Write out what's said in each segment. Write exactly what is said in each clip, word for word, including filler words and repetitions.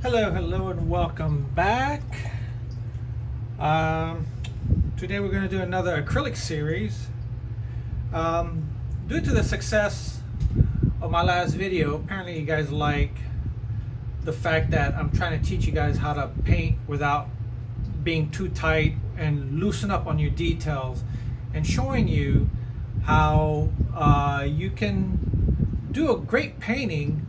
Hello, hello, and welcome back. Um, today we're going to do another acrylic series. Um, due to the success of my last video, apparently you guys like the fact that I'm trying to teach you guys how to paint without being too tight and loosen up on your details, and showing you how uh, you can do a great painting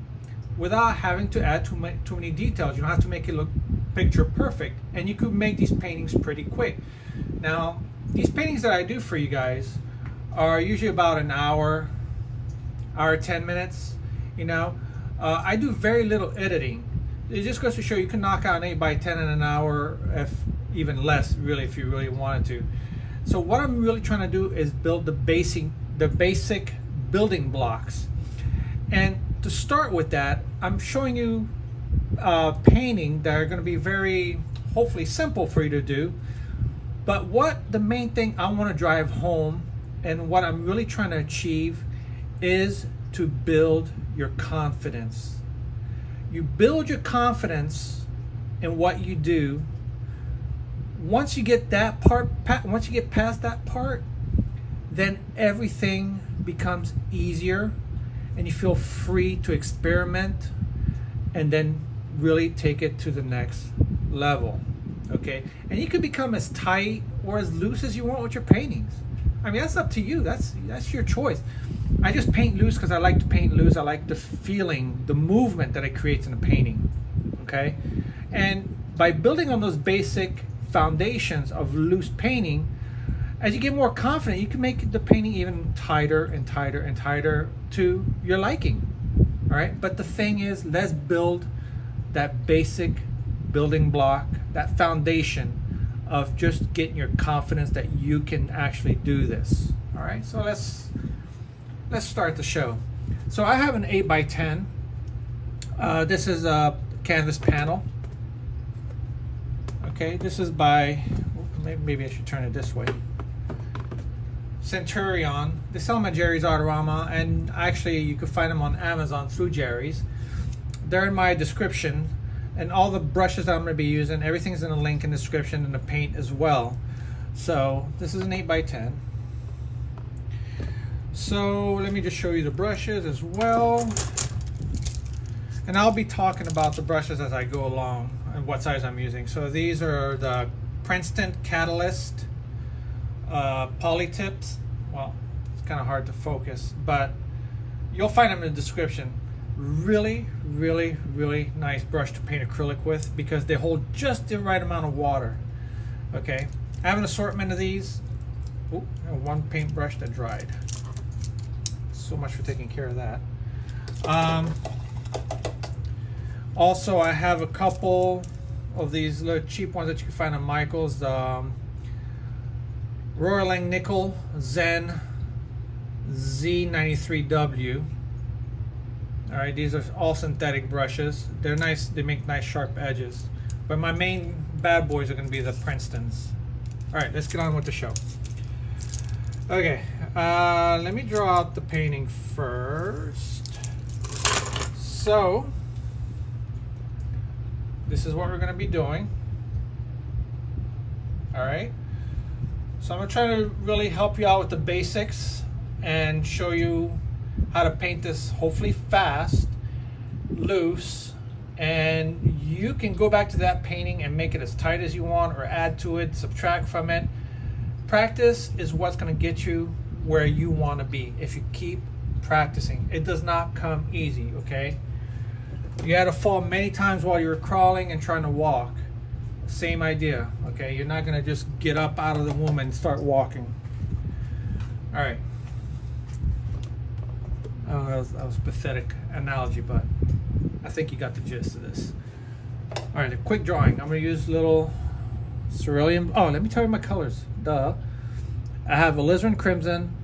without having to add too many, too many details. You don't have to make it look picture perfect, and you could make these paintings pretty quick. Now, these paintings that I do for you guys are usually about an hour, hour ten minutes. You know, uh, I do very little editing. It just goes to show you can knock out an eight by ten in an hour, if even less, really, if you really wanted to. So what I'm really trying to do is build the basic, the basic building blocks, and to start with that, I'm showing you uh, painting that are going to be very, hopefully, simple for you to do. But what the main thing I want to drive home, and what I'm really trying to achieve, is to build your confidence. You build your confidence in what you do. Once you get that part, once you get past that part, then everything becomes easier. And you feel free to experiment and then really take it to the next level, okay? And you can become as tight or as loose as you want with your paintings. I mean, that's up to you. That's that's your choice. I just paint loose because I like to paint loose. I like the feeling, the movement that it creates in a painting, okay? And by building on those basic foundations of loose painting, as you get more confident, you can make the painting even tighter and tighter and tighter to your liking, all right? But the thing is, let's build that basic building block, that foundation of just getting your confidence that you can actually do this, all right? So let's let's start the show. So I have an eight by ten. Uh, this is a canvas panel. Okay, this is by, maybe I should turn it this way. Centurion. They sell them at Jerry's Artarama, and actually you can find them on Amazon through Jerry's. They're in my description, and all the brushes that I'm going to be using, everything's in the link in the description, and the paint as well. So this is an eight by ten. So let me just show you the brushes as well, and I'll be talking about the brushes as I go along and what size I'm using. So these are the Princeton Catalyst Uh, Polytips. Well, it's kind of hard to focus, but you'll find them in the description. Really, really, really nice brush to paint acrylic with, because they hold just the right amount of water. Okay, I have an assortment of these. Oh, one paintbrush that dried. So much for taking care of that. Um, also, I have a couple of these little cheap ones that you can find on Michael's. Um, Roralang Nickel Zen Z ninety-three W. All right, these are all synthetic brushes. They're nice, they make nice sharp edges. But my main bad boys are gonna be the Princetons. All right, let's get on with the show. Okay, uh, let me draw out the painting first. So, this is what we're gonna be doing. All right. So I'm going to try to really help you out with the basics and show you how to paint this, hopefully fast, loose, and you can go back to that painting and make it as tight as you want, or add to it, subtract from it. Practice is what's going to get you where you want to be if you keep practicing. It does not come easy, okay? You had to fall many times while you were crawling and trying to walk. Same idea, okay? You're not gonna just get up out of the womb and start walking. All right. Oh, that was, that was a pathetic analogy, but I think you got the gist of this. All right, a quick drawing. I'm gonna use little cerulean. Oh, let me tell you my colors, duh. I have alizarin crimson,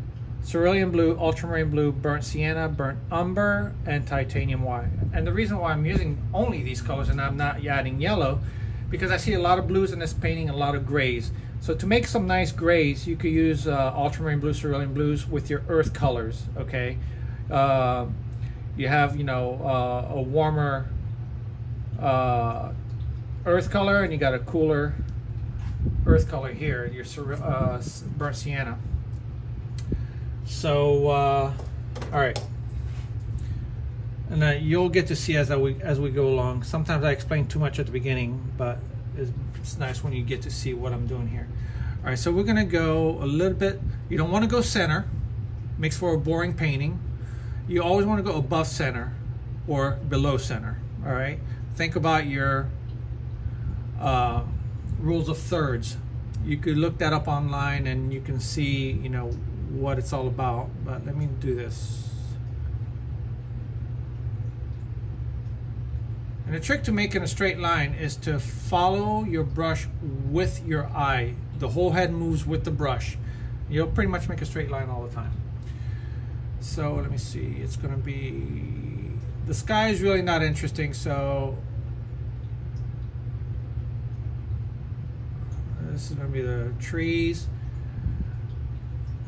cerulean blue, ultramarine blue, burnt sienna, burnt umber, and titanium white. And the reason why I'm using only these colors and I'm not adding yellow, because I see a lot of blues in this painting, a lot of grays. So to make some nice grays, you could use uh, ultramarine blues, cerulean blues with your earth colors, okay? Uh, you have, you know, uh, a warmer uh, earth color, and you got a cooler earth color here, your uh, burnt sienna. So, uh, all right. And uh, you'll get to see as we as we go along. Sometimes I explain too much at the beginning, but it's, it's nice when you get to see what I'm doing here. All right, so we're gonna go a little bit. You don't want to go center; makes for a boring painting. You always want to go above center or below center. All right. Think about your uh, rules of thirds. You could look that up online, and you can see, you know, what it's all about. But let me do this. And the trick to making a straight line is to follow your brush with your eye. The whole head moves with the brush. You'll pretty much make a straight line all the time. So let me see, it's gonna be, the sky is really not interesting, so this is gonna be the trees,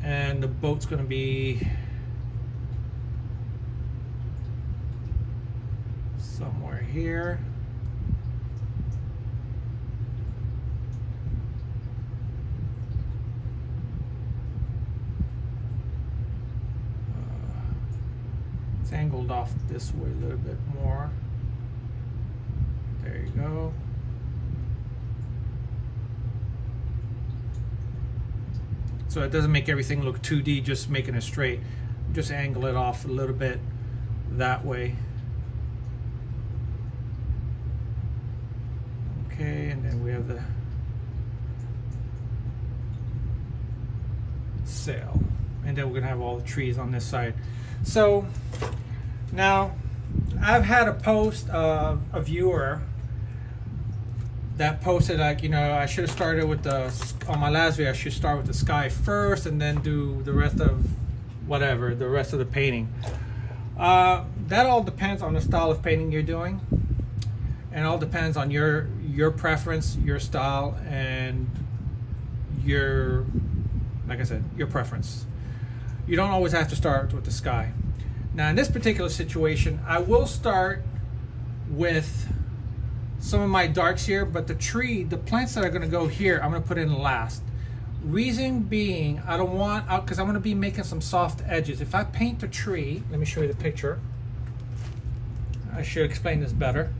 and the boat's gonna be somewhere here. It's angled off this way a little bit more. There you go. So it doesn't make everything look two D, just making it straight. Just angle it off a little bit that way. Okay, and then we have the sail. And then we're gonna have all the trees on this side. So now I've had a post of a viewer that posted, like, you know, I should have started with the, on my last video, I should start with the sky first and then do the rest of whatever, the rest of the painting. Uh, that all depends on the style of painting you're doing, and all depends on your, your preference, your style, and your, like I said, your preference. You don't always have to start with the sky. Now in this particular situation, I will start with some of my darks here, but the tree, the plants that are gonna go here, I'm gonna put in last. Reason being, I don't want, because I'm gonna be making some soft edges. If I paint the tree, let me show you the picture. I should explain this better.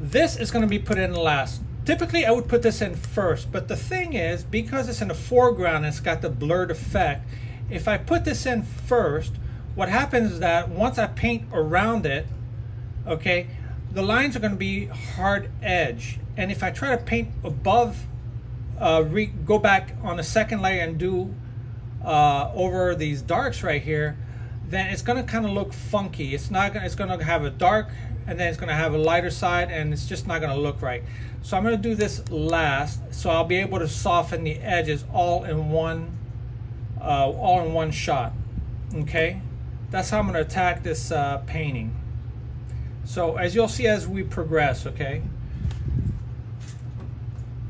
This is gonna be put in last. Typically I would put this in first, but the thing is, because it's in the foreground and it's got the blurred effect, if I put this in first, what happens is that once I paint around it, okay, the lines are going to be hard edge, and if I try to paint above, uh, re go back on a second layer and do uh, over these darks right here, then it's going to kind of look funky. It's not gonna, it's going to have a dark, and then it's going to have a lighter side, and it's just not going to look right. So I'm going to do this last, so I'll be able to soften the edges all in one, uh, all in one shot. Okay, that's how I'm going to attack this uh, painting. So as you'll see as we progress, okay.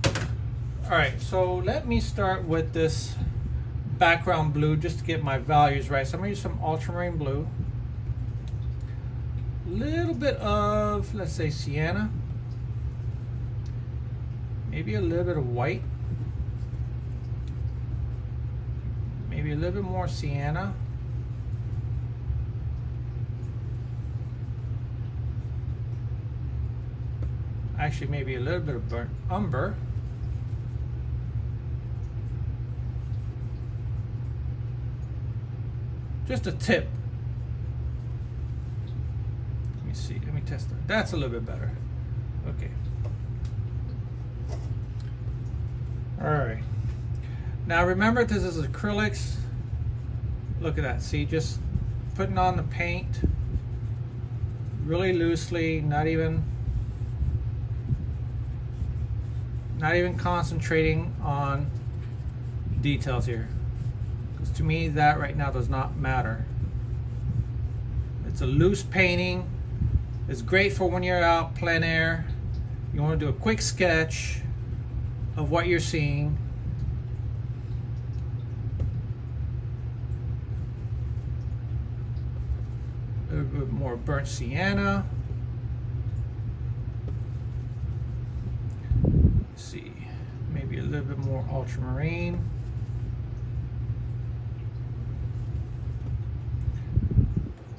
All right, so let me start with this background blue just to get my values right. So I'm going to use some ultramarine blue. Little bit of, let's say, sienna, maybe a little bit of white, maybe a little bit more sienna, actually maybe a little bit of burnt umber, just a tip. See, let me test that. That's a little bit better. Okay. All right. Now remember, this is acrylics. Look at that. See, just putting on the paint really loosely, not even, not even concentrating on details here. Because to me, that right now does not matter. It's a loose painting. It's great for when you're out plein air. You want to do a quick sketch of what you're seeing. A little bit more burnt sienna. little bit more ultramarine.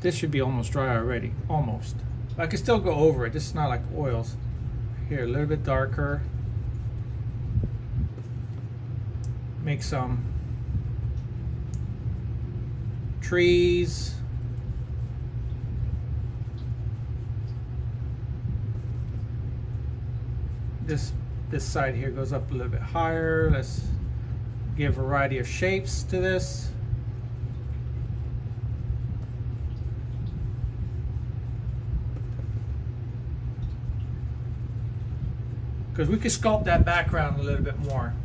This should be almost dry already, almost. I can still go over it, this is not like oils. Here, a little bit darker. Make some trees. This this side here goes up a little bit higher. Let's give a variety of shapes to this. Because we could sculpt that background a little bit more.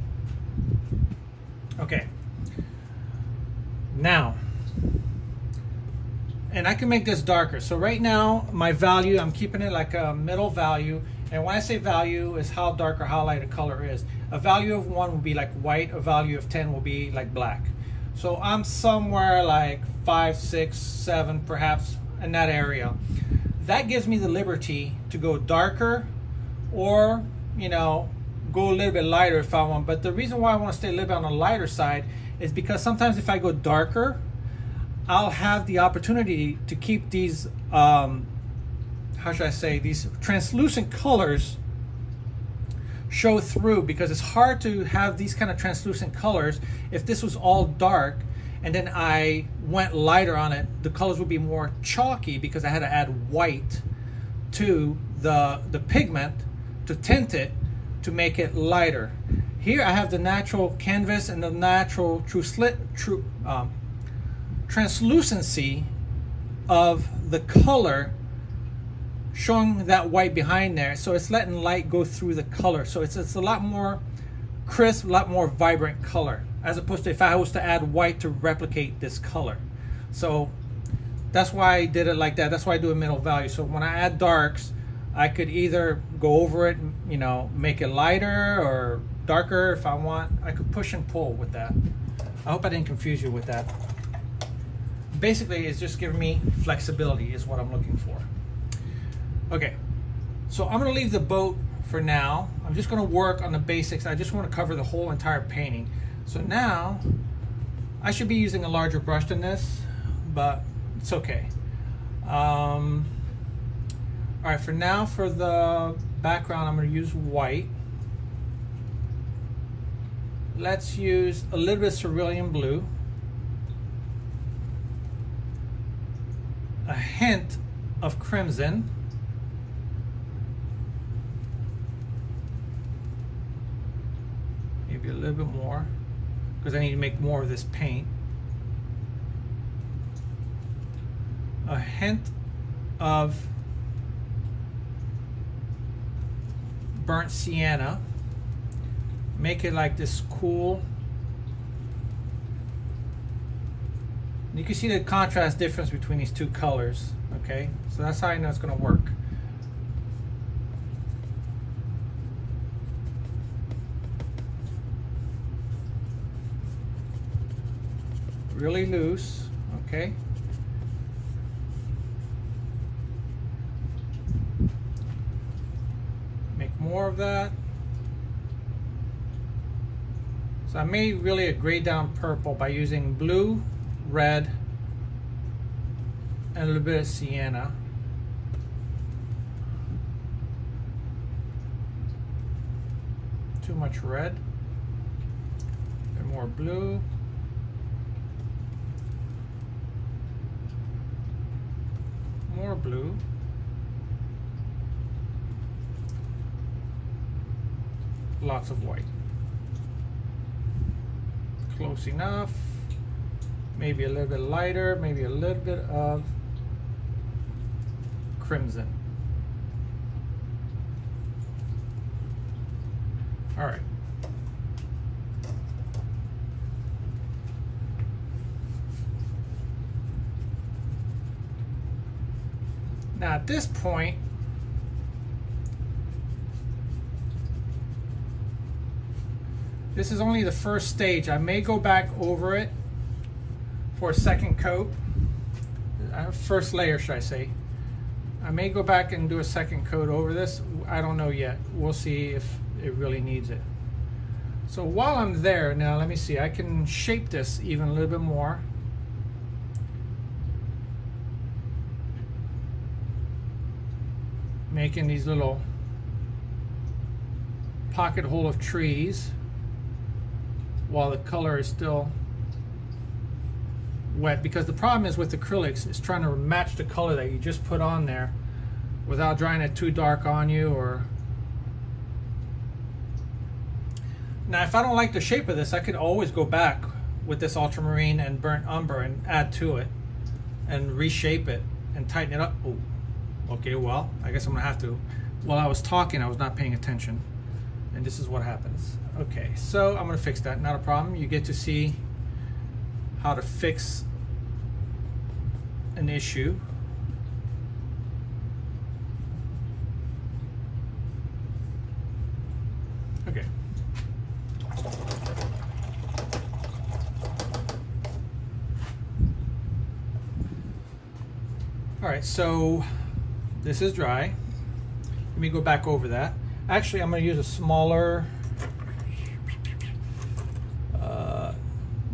Okay. Now, and I can make this darker. So right now, my value, I'm keeping it like a middle value. And when I say value, is how dark or how light a color is. A value of one will be like white. A value of ten will be like black. So I'm somewhere like five, six, seven, perhaps in that area. That gives me the liberty to go darker or, you know, go a little bit lighter if I want. But the reason why I want to stay a little bit on the lighter side is because sometimes if I go darker, I'll have the opportunity to keep these, um, how should I say, these translucent colors show through, because it's hard to have these kind of translucent colors. If this was all dark and then I went lighter on it, the colors would be more chalky because I had to add white to the, the pigment to tint it to make it lighter. Here I have the natural canvas and the natural true slit, true, um, translucency of the color showing that white behind there, so it's letting light go through the color, so it's, it's a lot more crisp, a lot more vibrant color, as opposed to if I was to add white to replicate this color. So that's why I did it like that. That's why I do a middle value. So when I add darks, I could either go over it, you know, make it lighter or darker if I want. I could push and pull with that. I hope I didn't confuse you with that. Basically, it's just giving me flexibility is what I'm looking for. Okay, so I'm gonna leave the boat for now. I'm just gonna work on the basics. I just wanna cover the whole entire painting. So now, I should be using a larger brush than this, but it's okay. Um, all right, for now, for the background, I'm gonna use white. Let's use a little bit of cerulean blue. A hint of crimson. Maybe a little bit more, because I need to make more of this paint. A hint of burnt sienna. Make it like this cool. You can see the contrast difference between these two colors, okay? So that's how I know it's gonna work. Really loose, okay? Make more of that. So I made really a grayed down purple by using blue, red, and a little bit of sienna. Too much red, a bit more blue. More blue. Lots of white. Close enough. Maybe a little bit lighter, maybe a little bit of crimson. All right. Now at this point, this is only the first stage. I may go back over it for a second coat, first layer should I say. I may go back and do a second coat over this. I don't know yet. We'll see if it really needs it. So while I'm there, now let me see, I can shape this even a little bit more. Making these little pocket hole of trees while the color is still wet, because the problem is with acrylics is trying to match the color that you just put on there without drawing it too dark on you. Or now if I don't like the shape of this, I could always go back with this ultramarine and burnt umber and add to it and reshape it and tighten it up. Ooh. Okay, well, I guess I'm gonna have to. While I was talking, I was not paying attention, and this is what happens. Okay, so I'm gonna fix that, not a problem. You get to see how to fix an issue. Okay. All right, so this is dry. Let me go back over that. Actually, I'm going to use a smaller. Uh,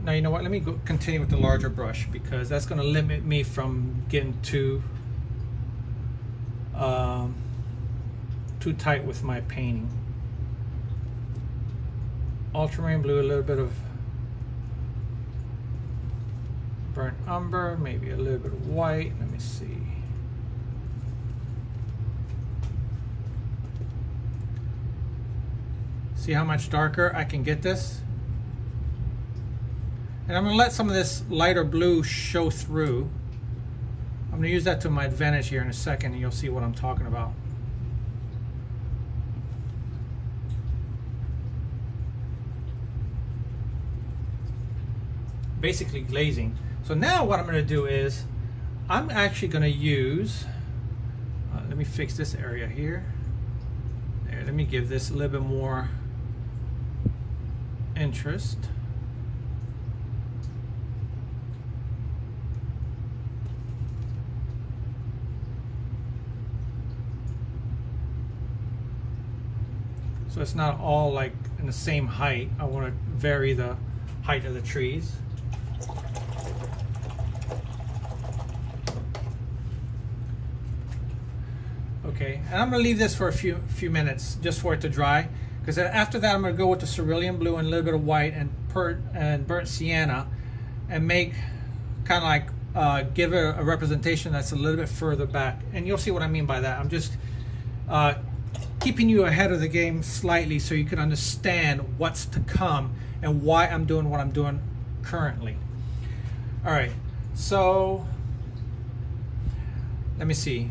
now, you know what? Let me go continue with the larger brush, because that's going to limit me from getting too um, too tight with my painting. Ultramarine blue, a little bit of burnt umber, maybe a little bit of white. Let me see. See how much darker I can get this? And I'm gonna let some of this lighter blue show through. I'm gonna use that to my advantage here in a second, and you'll see what I'm talking about. Basically glazing. So now what I'm gonna do is, I'm actually gonna use, uh, let me fix this area here. There, let me give this a little bit more interest. So it's not all like in the same height. I want to vary the height of the trees. Okay, and I'm gonna leave this for a few few minutes just for it to dry. Because after that, I'm going to go with the cerulean blue and a little bit of white and, per, and burnt sienna, and make kind of like uh, give it a, a representation that's a little bit further back. And you'll see what I mean by that. I'm just uh, keeping you ahead of the game slightly so you can understand what's to come and why I'm doing what I'm doing currently. All right, so let me see.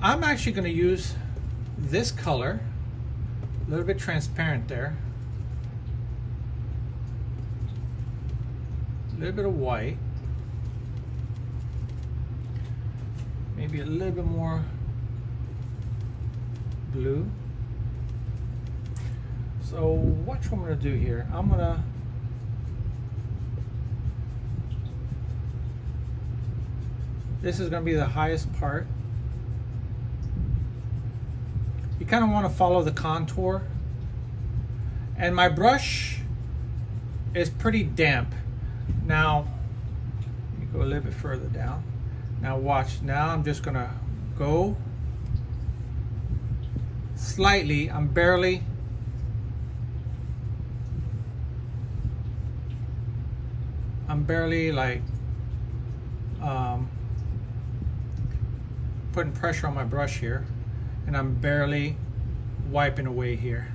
I'm actually going to use this color. A little bit transparent there. A little bit of white. Maybe a little bit more blue. So watch what I'm gonna do here. I'm gonna this is gonna be the highest part. You kind of want to follow the contour. And my brush is pretty damp. Now, let me go a little bit further down. Now watch, now I'm just gonna go slightly, I'm barely, I'm barely like um, putting pressure on my brush here. And I'm barely wiping away here,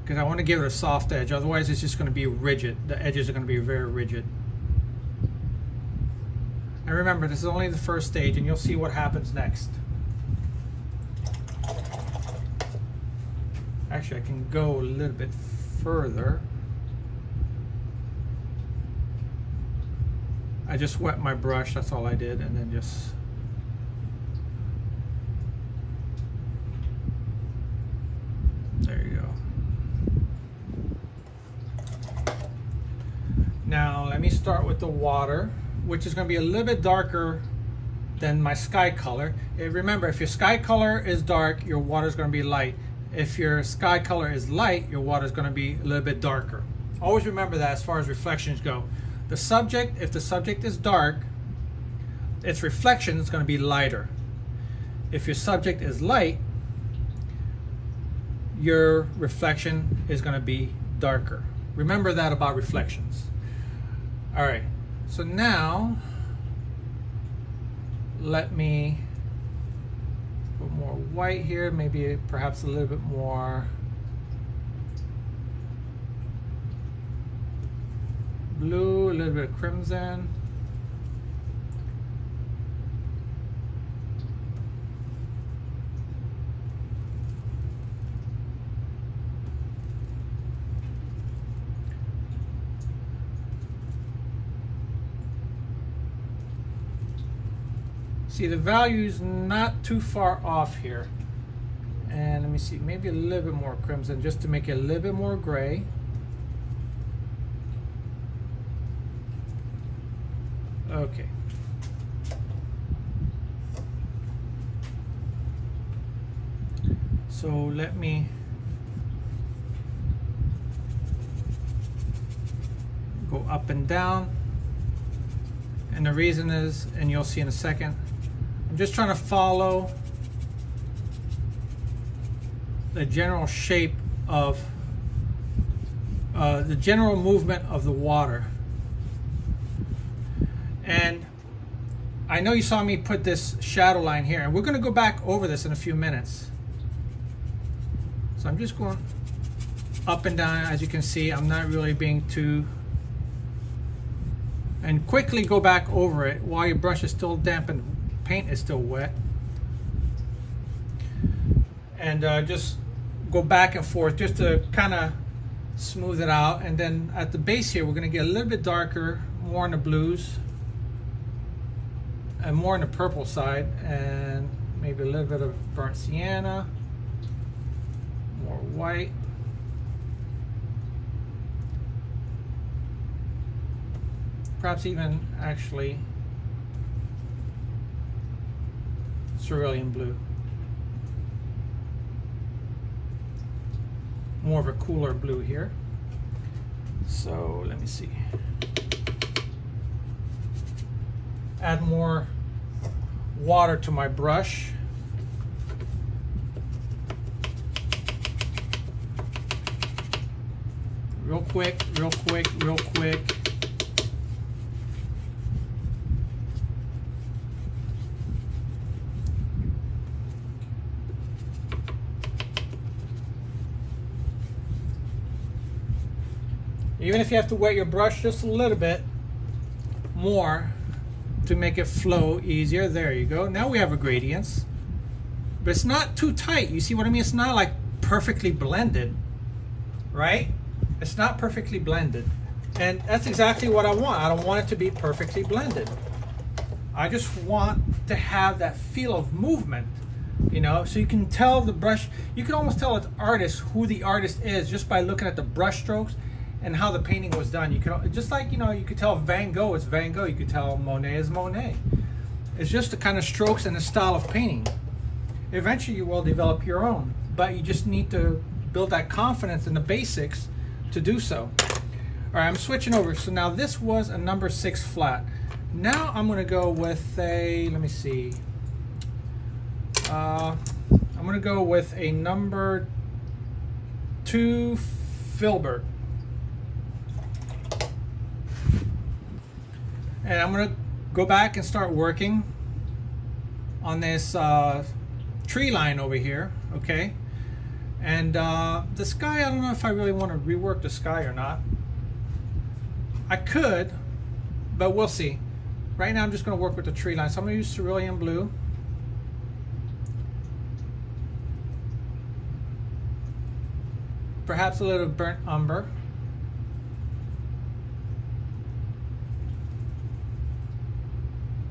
because I want to give it a soft edge. Otherwise, it's just going to be rigid. The edges are going to be very rigid. And remember, this is only the first stage, and you'll see what happens next. Actually, I can go a little bit further. I just wet my brush, that's all I did, and then just there you go. Now let me start with the water, which is going to be a little bit darker than my sky color. Remember, if your sky color is dark, your water is going to be light. if your sky color is light, your water is going to be a little bit darker. Always remember that as far as reflections go. The subject, if the subject is dark, its reflection is going to be lighter. If your subject is light, your reflection is going to be darker. Remember that about reflections. All right, so now let me put more white here, maybe perhaps a little bit more blue, a little bit of crimson. See, the value's not too far off here. And let me see, maybe a little bit more crimson just to make it a little bit more gray. Okay. So let me go up and down. And the reason is, and you'll see in a second, I'm just trying to follow the general shape of uh, the general movement of the water. And I know you saw me put this shadow line here, and we're going to go back over this in a few minutes. So I'm just going up and down. As you can see, I'm not really being too, and quickly go back over it while your brush is still damp and paint is still wet, and uh, just go back and forth just to kind of smooth it out. And then at the base here, we're going to get a little bit darker, more in the blues and more in the purple side, and maybe a little bit of burnt sienna, more white. Perhaps even actually cerulean blue, more of a cooler blue here. So let me see, add more water to my brush. Real quick, real quick, real quick. Even if you have to wet your brush just a little bit more to make it flow easier. There you go. Now we have a gradients, but it's not too tight. You see what I mean? It's not like perfectly blended, right? It's not perfectly blended. And that's exactly what I want. I don't want it to be perfectly blended. I just want to have that feel of movement, you know, so you can tell the brush. You can almost tell an artist who the artist is just by looking at the brush strokes and how the painting was done. You could just, like, you know, you could tell Van Gogh is Van Gogh, you could tell Monet is Monet. It's just the kind of strokes and the style of painting. Eventually you will develop your own, but you just need to build that confidence in the basics to do so. All right, I'm switching over. So now this was a number six flat. Now I'm gonna go with a, let me see. Uh, I'm gonna go with a number two filbert. And I'm gonna go back and start working on this uh, tree line over here, okay? And uh, the sky, I don't know if I really wanna rework the sky or not. I could, but we'll see. Right now I'm just gonna work with the tree line. So I'm gonna use cerulean blue. Perhaps a little burnt umber.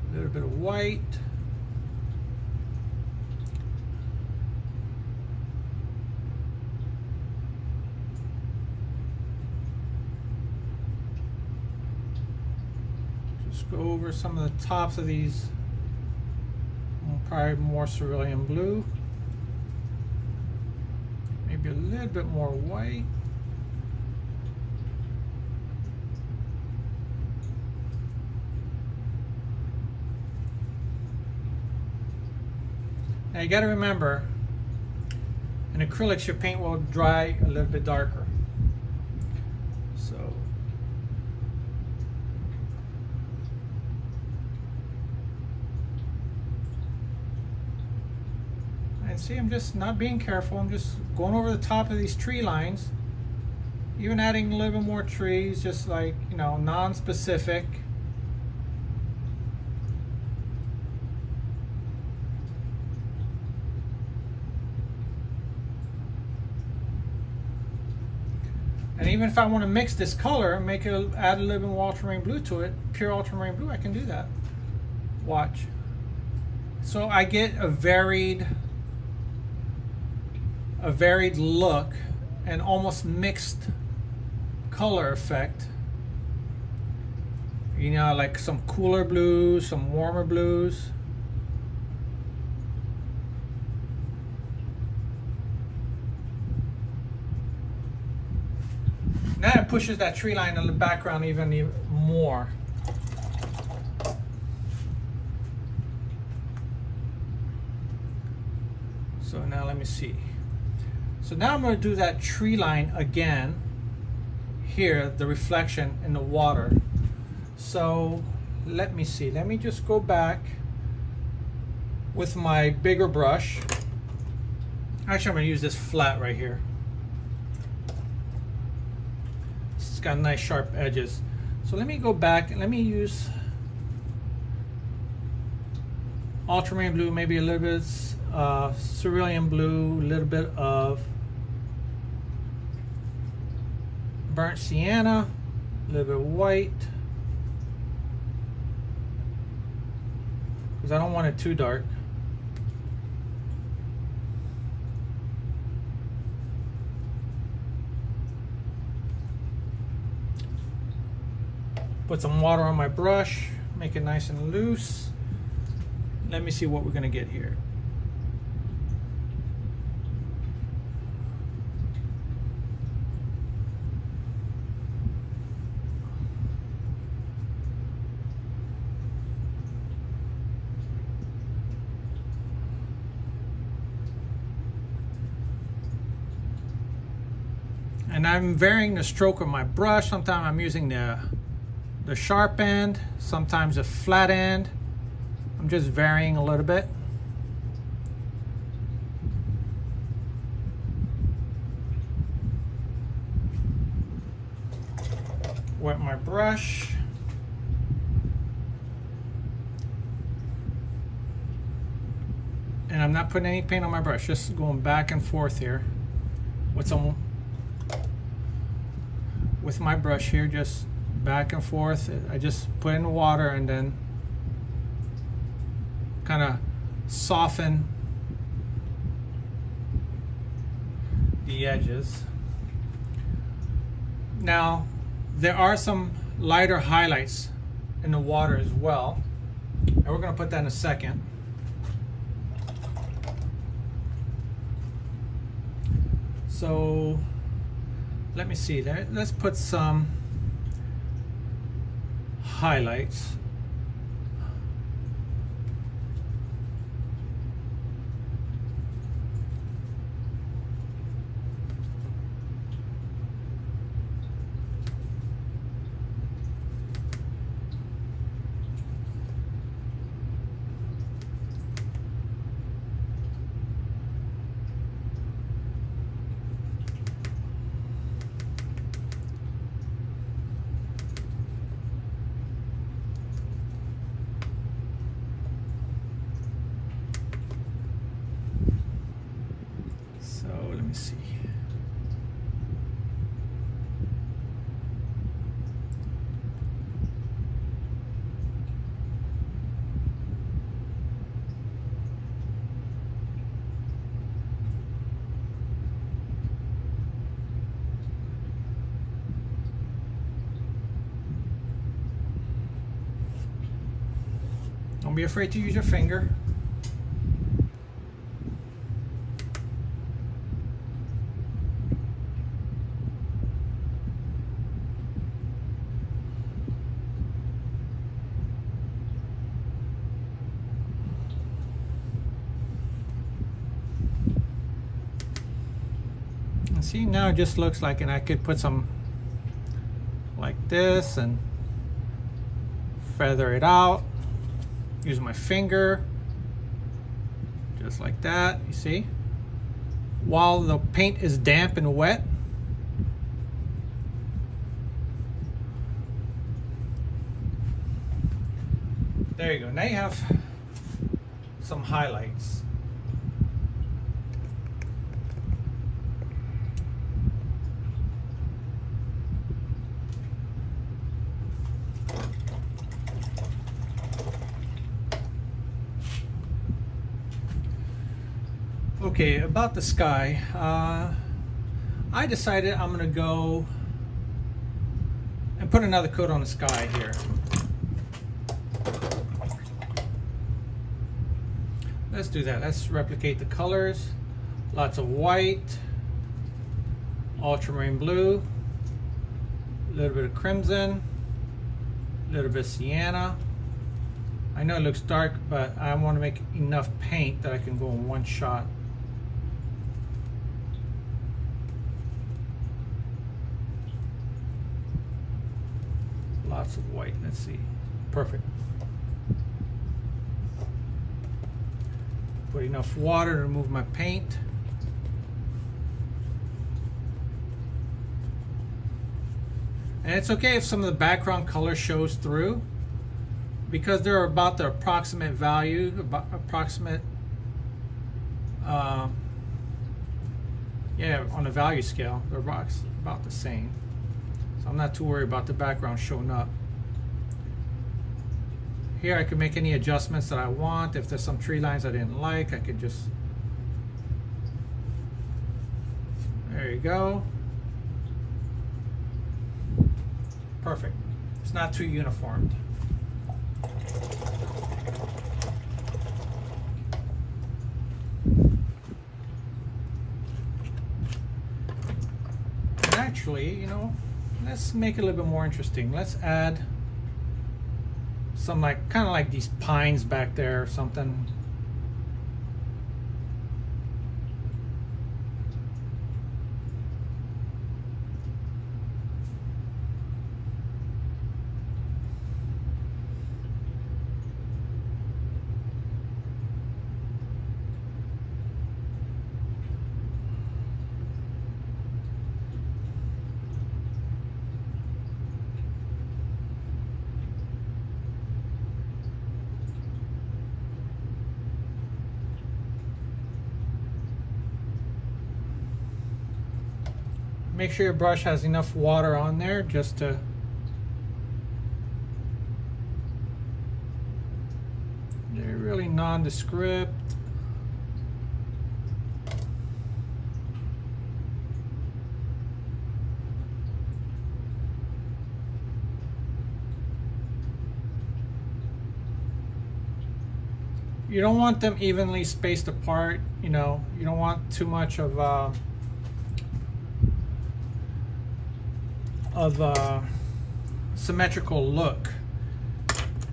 A little bit of white. Just go over some of the tops of these, probably more cerulean blue. little bit more white. Now you got to remember, in acrylics your paint will dry a little bit darker. So and see, I'm just not being careful. I'm just going over the top of these tree lines, even adding a little bit more trees, just like, you know, non-specific. And even if I want to mix this color, make it, add a little bit of ultramarine blue to it, pure ultramarine blue, I can do that. Watch. So I get a varied, a varied look, an almost mixed color effect. You know, like some cooler blues, some warmer blues. Now it pushes that tree line in the background even, even more. So now let me see. So now I'm going to do that tree line again here, the reflection in the water. So let me see. Let me just go back with my bigger brush. Actually, I'm going to use this flat right here. Got nice sharp edges. So let me go back and let me use ultramarine blue, maybe a little bit uh, cerulean blue, a little bit of burnt sienna, a little bit of white, because I don't want it too dark. Put some water on my brush, make it nice and loose. Let me see what we're gonna get here. And I'm varying the stroke of my brush. Sometimes I'm using the the sharp end, sometimes a flat end. I'm just varying a little bit. Wet my brush. And I'm not putting any paint on my brush, just going back and forth here with some, with my brush here, just back and forth. I just put in the water and then kind of soften the edges. Now, there are some lighter highlights in the water as well, and we're going to put that in a second. So, let me see. Let's put some highlights. Don't be afraid to use your finger. see, now it just looks like, and I could put some like this and feather it out, use my finger just like that, you see, while the paint is damp and wet. There you go, now you have some highlights. Okay, about the sky, uh, I decided I'm gonna go and put another coat on the sky here. Let's do that. Let's replicate the colors. Lots of white, ultramarine blue, a little bit of crimson, a little bit of sienna. I know it looks dark, but I want to make enough paint that I can go in one shot. Lots of white. Let's see. Perfect. Put enough water to remove my paint. And it's okay if some of the background color shows through, because they're about the approximate value, about approximate, uh, yeah, on a value scale, they're about the same. So I'm not too worried about the background showing up. Here I can make any adjustments that I want. If there's some tree lines I didn't like, I could just, there you go. Perfect. It's not too uniformed. And actually, you know, let's make it a little bit more interesting. Let's add some, like, kind of like these pines back there or something. Make sure your brush has enough water on there just to they're really nondescript. You don't want them evenly spaced apart, you know, you don't want too much of uh, of a symmetrical look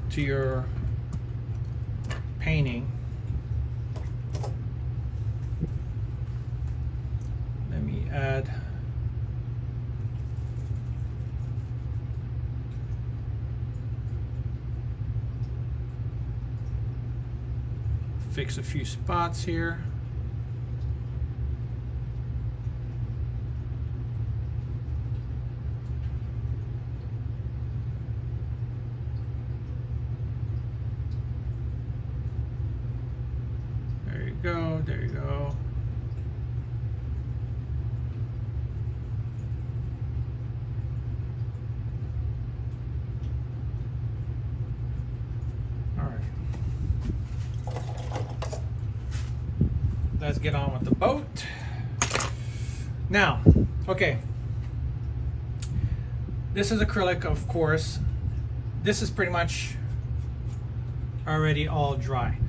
to your painting. Let me add fix a few spots here. Go, there you go. All right. Let's get on with the boat. Now, okay. This is acrylic, of course. This is pretty much already all dry.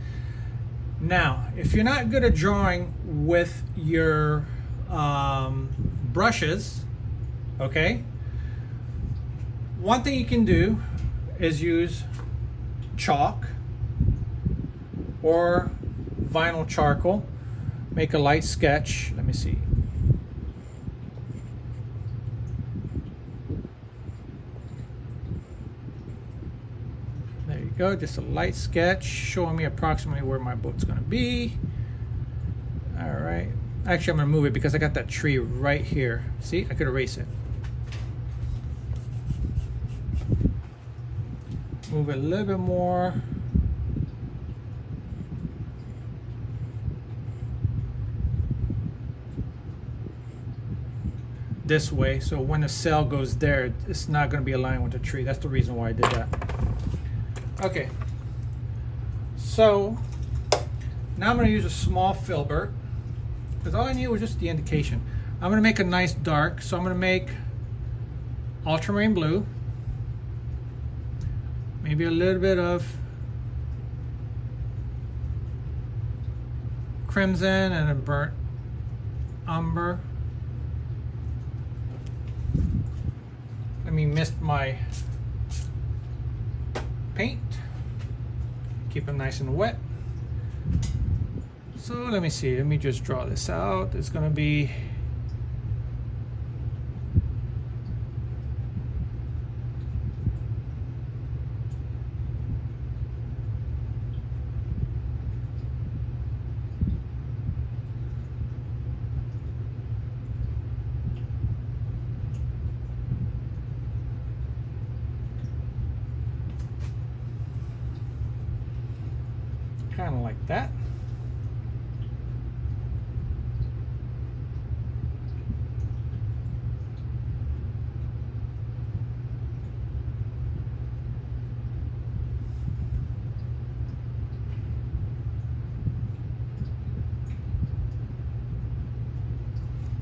Now, if you're not good at drawing with your um, brushes, okay, one thing you can do is use chalk or vinyl charcoal. Make a light sketch. Let me see. go, just a light sketch showing me approximately where my boat's gonna be. All right, actually I'm gonna move it because I got that tree right here. See, I could erase it. Move it a little bit more. This way, so when the sail goes there, it's not going to be aligned with the tree. That's the reason why I did that. Okay, so now I'm going to use a small filbert because all I need was just the indication. I'm going to make a nice dark, so I'm going to make ultramarine blue, maybe a little bit of crimson and a burnt umber. Let me mist my paint, keep them nice and wet. So let me see, let me just draw this out. It's gonna be kind of like that.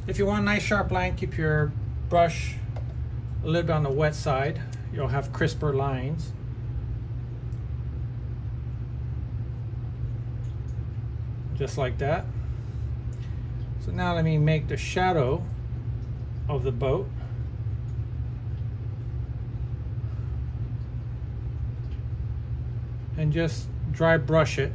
If you want a nice sharp line, keep your brush a little bit on the wet side. You'll have crisper lines. Just like that. So now let me make the shadow of the boat. And just dry brush it.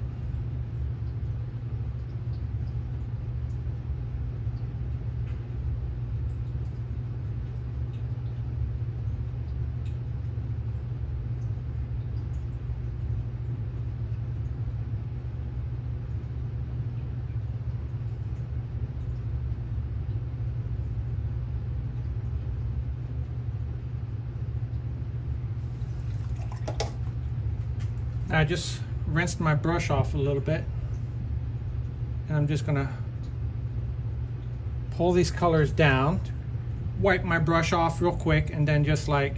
I just rinsed my brush off a little bit, and I'm just gonna pull these colors down, wipe my brush off real quick, and then just like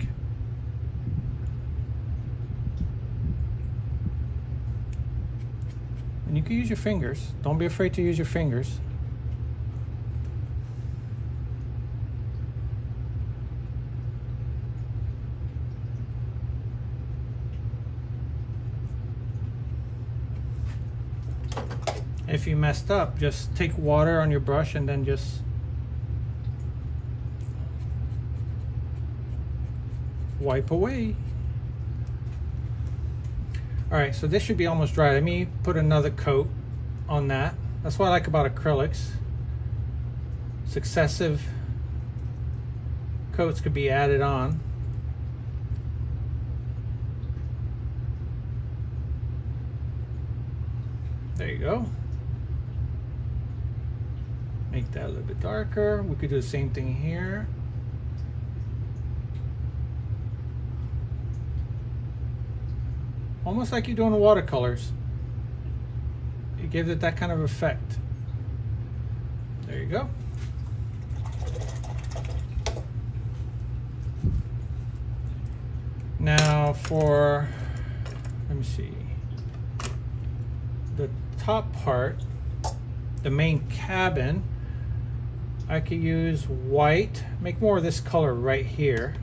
and you can use your fingers. Don't be afraid to use your fingers. If you messed up, just take water on your brush and then just wipe away. All right, so this should be almost dry. Let me put another coat on that. That's what I like about acrylics. Successive coats could be added on. There you go. Make that a little bit darker. We could do the same thing here. Almost like you're doing the watercolors. It gives it that kind of effect. There you go. Now for, let me see, the top part, the main cabin, I could use white, make more of this color right here.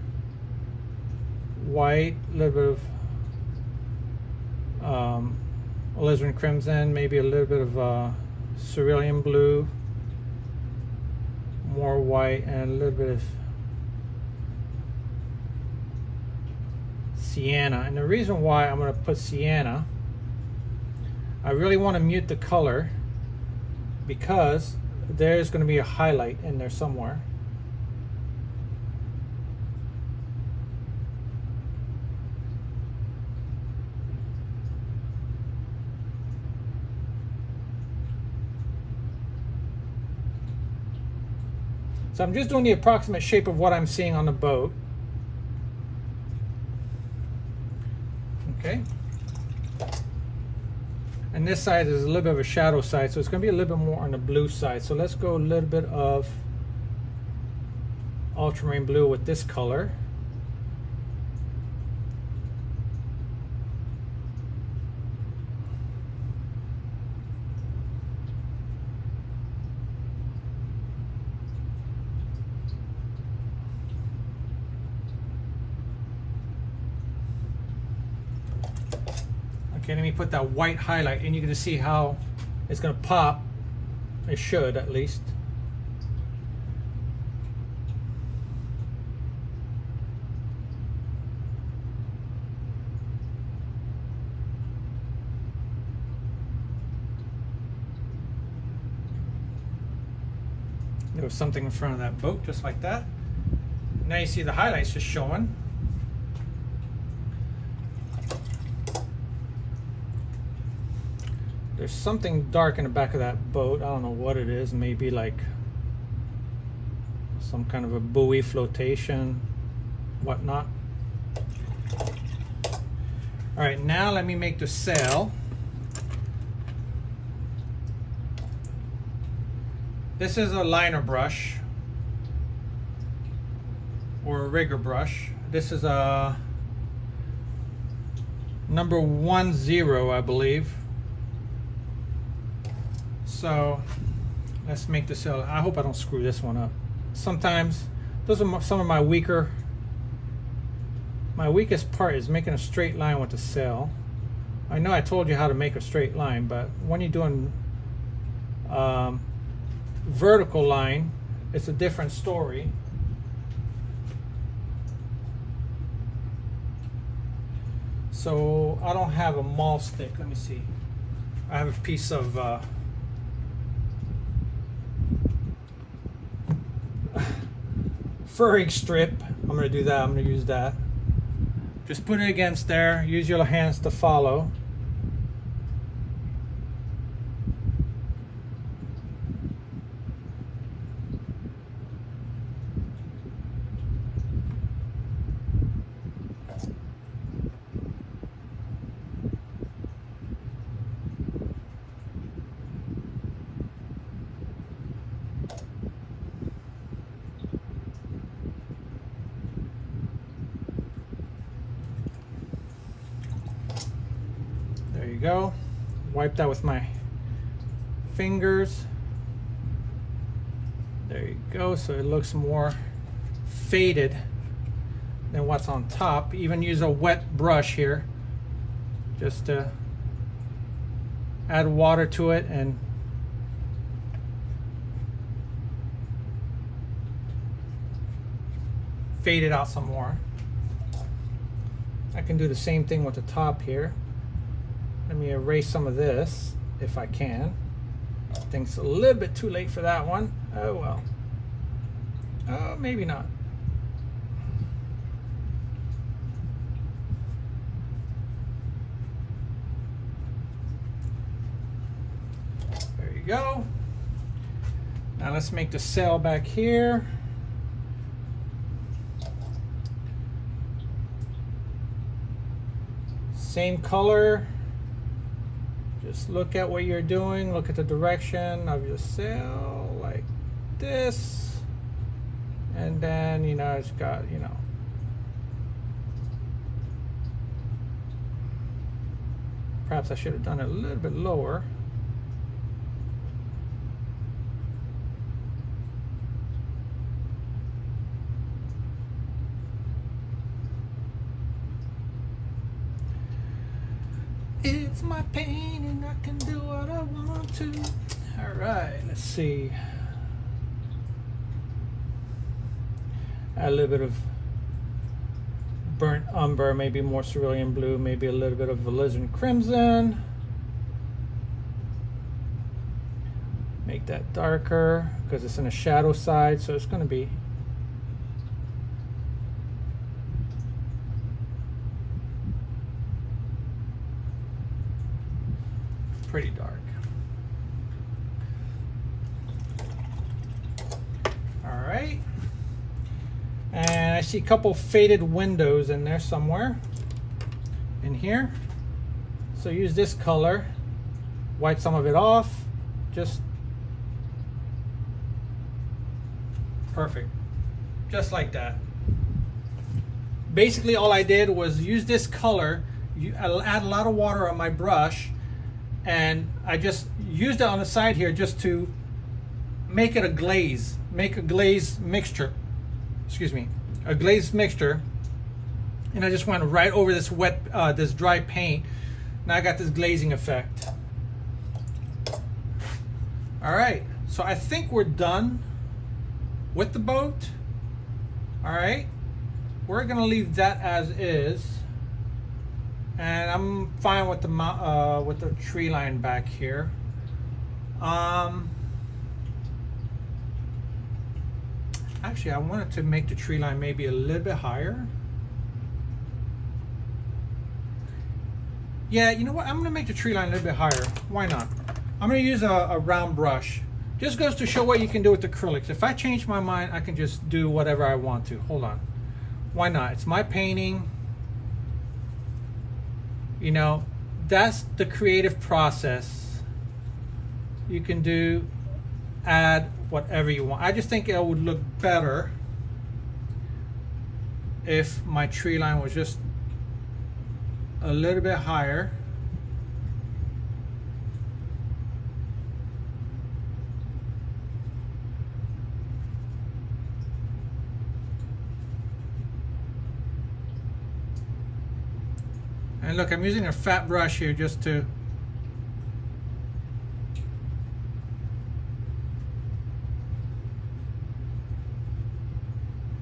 White, a little bit of um, alizarin crimson, maybe a little bit of uh, cerulean blue, more white, and a little bit of sienna. And the reason why I'm gonna put sienna, I really wanna mute the color because there's going to be a highlight in there somewhere. So I'm just doing the approximate shape of what I'm seeing on the boat. Okay. And this side is a little bit of a shadow side, so it's going to be a little bit more on the blue side. So let's go a little bit of ultramarine blue with this color. Okay, let me put that white highlight, and you're going to see how it's going to pop. It should, at least. There was something in front of that boat, just like that. Now you see the highlights just showing. There's something dark in the back of that boat. I don't know what it is. Maybe like some kind of a buoy flotation, whatnot. All right, now let me make the sail. This is a liner brush or a rigger brush. This is a number one zero, I believe. So let's make this sail. I hope I don't screw this one up. Sometimes those are some of my weaker. My weakest part is making a straight line with the sail. I know I told you how to make a straight line, but when you're doing um, vertical line, it's a different story. So I don't have a maul stick. Let me see. I have a piece of. Uh, furring strip. I'm going to do that. I'm going to use that. Just put it against there. Use your hands to follow. Go wipe that with my fingers. There you go, so it looks more faded than what's on top. Even use a wet brush here just to add water to it, and fade it out some more. I can do the same thing with the top here. Let me erase some of this, if I can. I think it's a little bit too late for that one. Oh, well. Oh, maybe not. There you go. Now let's make the sail back here. Same color. Just look at what you're doing, look at the direction of your sail like this, and then, you know, it's got, you know, perhaps I should have done it a little bit lower. It's my pain and I can do what I want to. All right, let's see. Add a little bit of burnt umber, maybe more cerulean blue, maybe a little bit of alizarin crimson. Make that darker because it's in a shadow side, so it's going to be pretty dark. All right. see a couple faded windows in there somewhere in here. So use this color, wipe some of it off, just perfect, just like that. Basically all I did was use this color, I add a lot of water on my brush, and I just used it on the side here just to make it a glaze, make a glaze mixture, excuse me, a glaze mixture. And I just went right over this wet, uh, this dry paint. Now I got this glazing effect. All right, so I think we're done with the boat. All right, we're gonna leave that as is. And I'm fine with the uh, with the tree line back here. Um, actually, I wanted to make the tree line maybe a little bit higher. Yeah, you know what? I'm gonna make the tree line a little bit higher. Why not? I'm gonna use a, a round brush. Just goes to show what you can do with acrylics. If I change my mind, I can just do whatever I want to. Hold on. Why not? It's my painting. You know, that's the creative process. You can do, add whatever you want. I just think it would look better if my tree line was just a little bit higher. And look, I'm using a fat brush here just to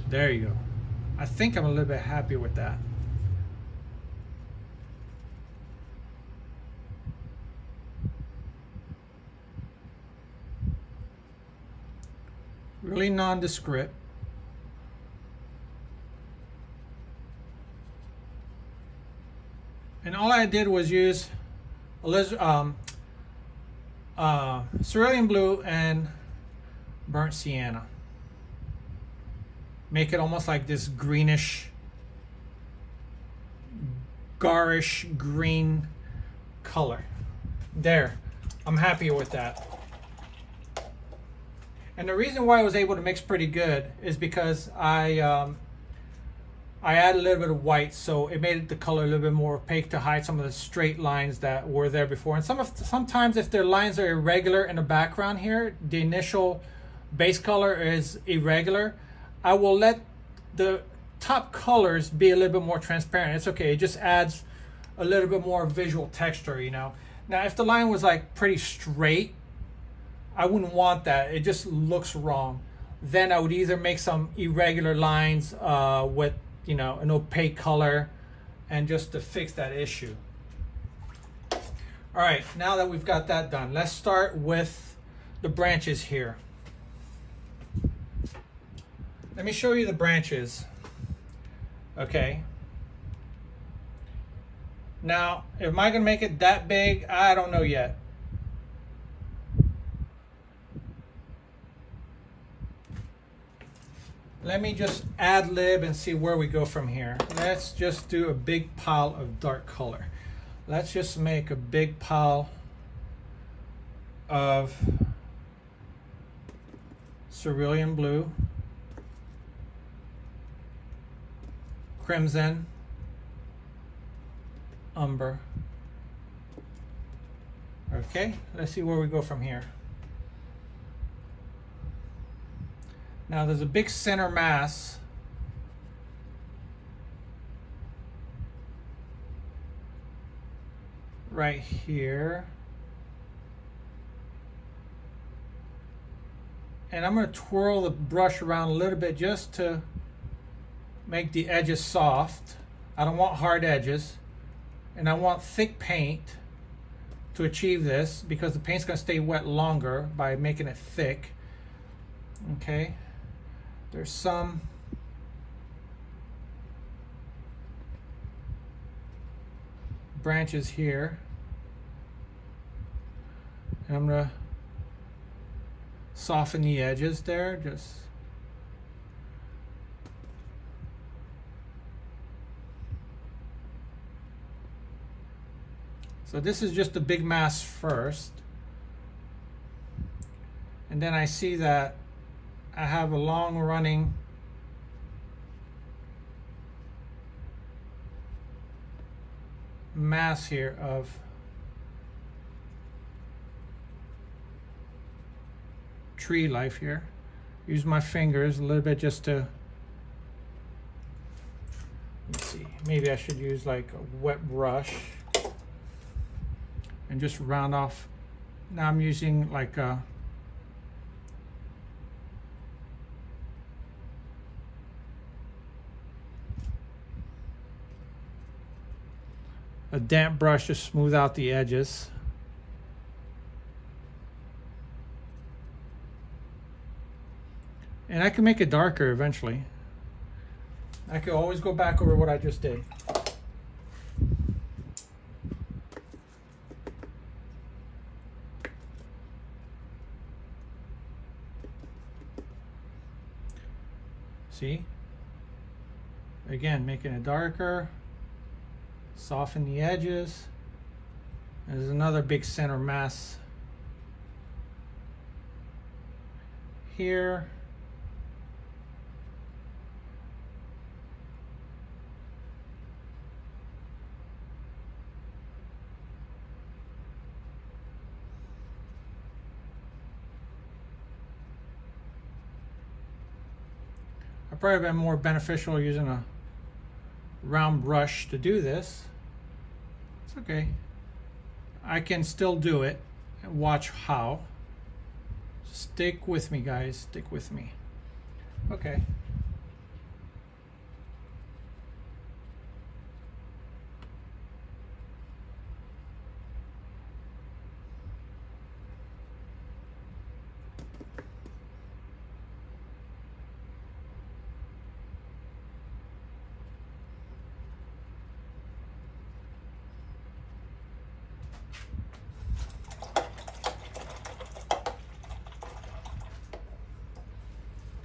there you go. I think I'm a little bit happy with that. Really nondescript. And all I did was use um, uh, cerulean blue and burnt sienna. Make it almost like this greenish, garish green color. There, I'm happy with that. And the reason why I was able to mix pretty good is because I um, I added a little bit of white, so it made the color a little bit more opaque to hide some of the straight lines that were there before. And some of, sometimes if their lines are irregular in the background here, the initial base color is irregular, I will let the top colors be a little bit more transparent. It's okay, it just adds a little bit more visual texture, you know. Now, if the line was like pretty straight, I wouldn't want that. It just looks wrong. Then I would either make some irregular lines uh, with, you know, an opaque color, and just to fix that issue. All right, now that we've got that done, let's start with the branches here. Let me show you the branches. Okay. Now, am I gonna make it that big? I don't know yet. Let me just ad-lib and see where we go from here. Let's just do a big pile of dark color. Let's just make a big pile of cerulean blue, crimson, umber. Okay, let's see where we go from here. Now there's a big center mass. Right here. And I'm gonna twirl the brush around a little bit just to make the edges soft. I don't want hard edges. And I want thick paint to achieve this because the paint's gonna stay wet longer by making it thick. Okay. There's some branches here, and I'm gonna soften the edges there, just So this is just the big mass first. And then I see that I have a long running mass here of tree life here. Use my fingers a little bit just to, let's see, maybe I should use like a wet brush and just round off. Now I'm using like a a damp brush to smooth out the edges. And I can make it darker eventually. I could always go back over what I just did. See? Again, making it darker. Soften the edges. There's another big center mass here. I've probably been more beneficial using a round brush to do this. It's okay. I can still do it and watch how. Stick with me, guys. Stick with me. Okay.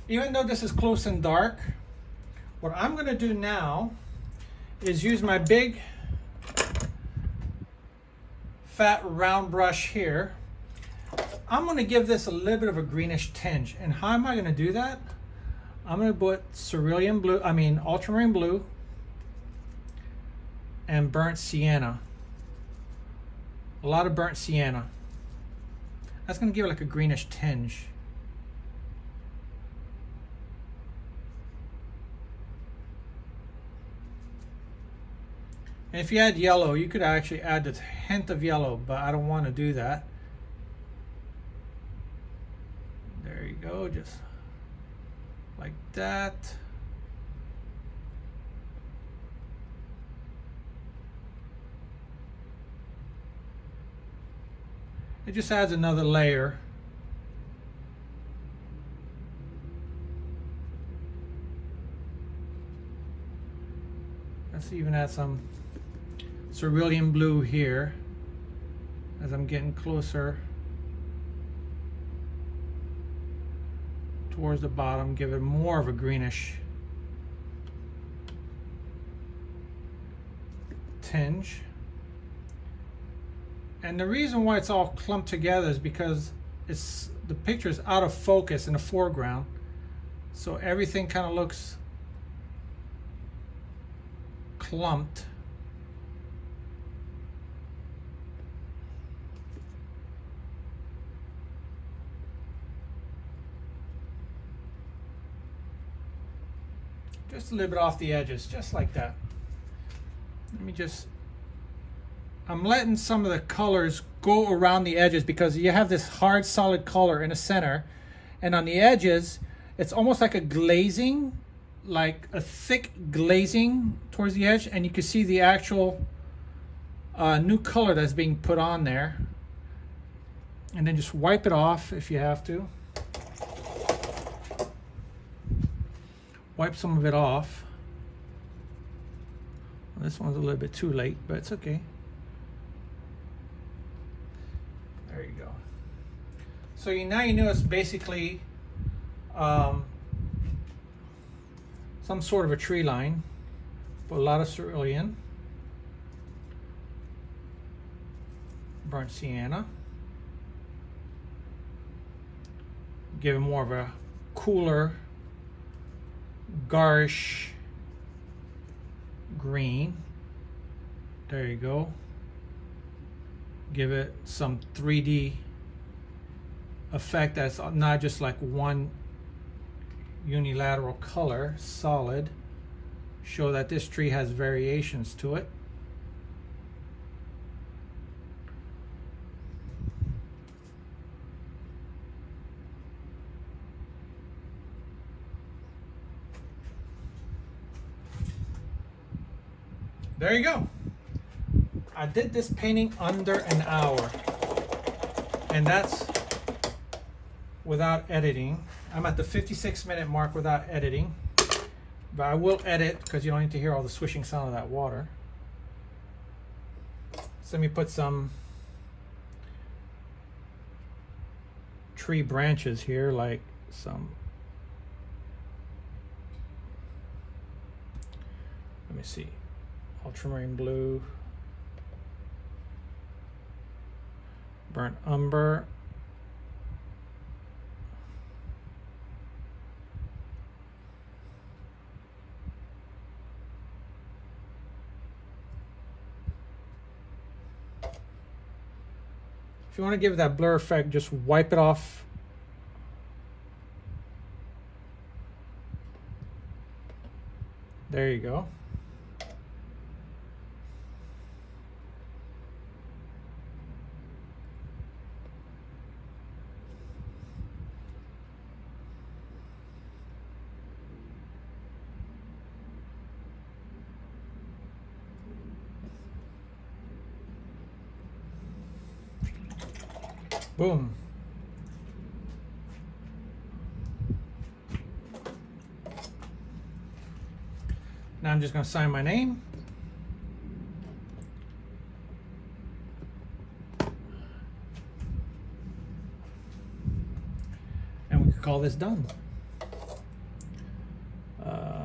Even though this is close and dark, what I'm going to do now is use my big fat round brush here. I'm going to give this a little bit of a greenish tinge. And how am I going to do that? I'm going to put cerulean blue, I mean ultramarine blue and burnt sienna. A lot of burnt sienna. That's going to give it like a greenish tinge. And if you add yellow, you could actually add a hint of yellow, but I don't want to do that. There you go, just like that. It just adds another layer. Let's even add some cerulean blue here as I'm getting closer towards the bottom, give it more of a greenish tinge. And the reason why it's all clumped together is because it's the picture is out of focus in the foreground, so everything kind of looks clumped. Just a little bit off the edges, just like that. Let me just, I'm letting some of the colors go around the edges because you have this hard solid color in the center, and on the edges it's almost like a glazing, like a thick glazing towards the edge, and you can see the actual uh, new color that's being put on there. And then just wipe it off if you have to. Wipe some of it off. Well, this one's a little bit too late, but it's okay. There you go. So you, now you know it's basically um, some sort of a tree line, but a lot of cerulean. burnt sienna. Give it more of a cooler, garish green. There you go. Give it some three D effect that's not just like one unilateral color, solid. Show that this tree has variations to it. There you go. I did this painting under an hour, and that's without editing. I'm at the fifty-six minute mark without editing, but I will edit because you don't need to hear all the swishing sound of that water. So let me put some tree branches here, like some, let me see, ultramarine blue, burnt umber, if you want to give it that blur effect, just wipe it off. There you go. Boom. Now I'm just going to sign my name. And we can call this done. Uh,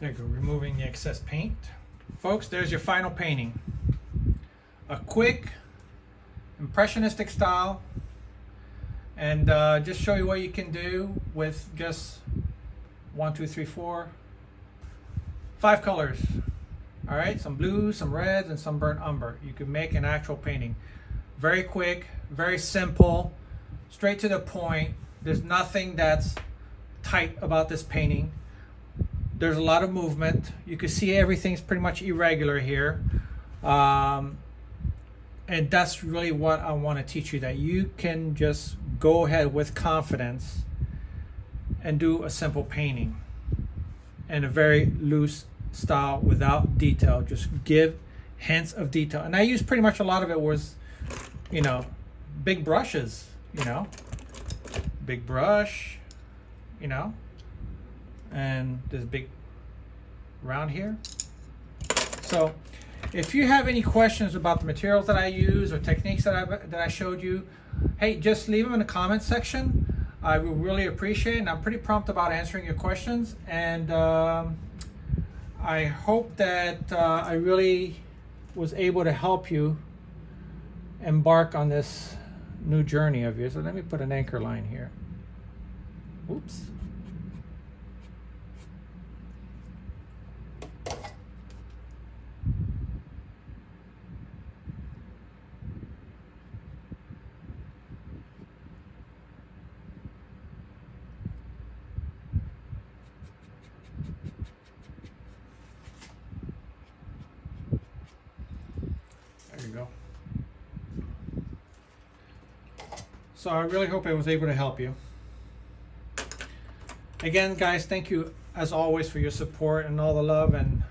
There you go, removing the excess paint. Folks, there's your final painting. A quick, impressionistic style, and uh, just show you what you can do with just one, two, three, four, five colors. All right, some blues, some reds, and some burnt umber. You can make an actual painting. Very quick, very simple, straight to the point. There's nothing that's tight about this painting. There's a lot of movement. You can see everything's pretty much irregular here. Um, and that's really what I want to teach you, that you can just go ahead with confidence and do a simple painting and a very loose style without detail. Just give hints of detail. And I used pretty much a lot of it was, you know, big brushes, you know, big brush, you know, and this big round here. So if you have any questions about the materials that I use or techniques that I that I showed you, hey, just leave them in the comment section. I will really appreciate it, and I'm pretty prompt about answering your questions, and um, I hope that uh, I really was able to help you embark on this new journey of yours. So let me put an anchor line here. Oops. So I really hope I was able to help you. Again, guys, thank you as always for your support and all the love and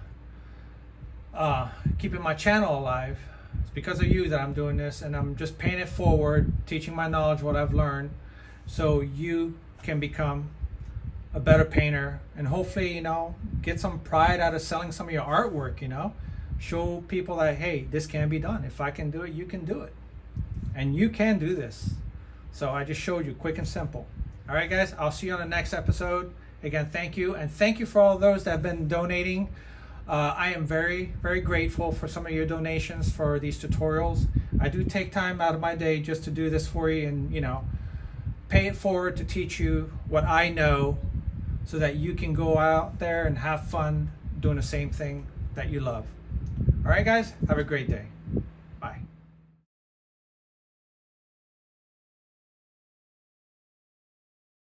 uh, keeping my channel alive. It's because of you that I'm doing this, and I'm just paying it forward, teaching my knowledge, what I've learned, so you can become a better painter and hopefully, you know, get some pride out of selling some of your artwork, you know. Show people that, hey, this can be done. If I can do it, you can do it. And you can do this. So I just showed you, quick and simple. All right, guys, I'll see you on the next episode. Again, thank you. And thank you for all those that have been donating. Uh, I am very, very grateful for some of your donations for these tutorials. I do take time out of my day just to do this for you and, you know, pay it forward to teach you what I know so that you can go out there and have fun doing the same thing that you love. All right, guys, have a great day.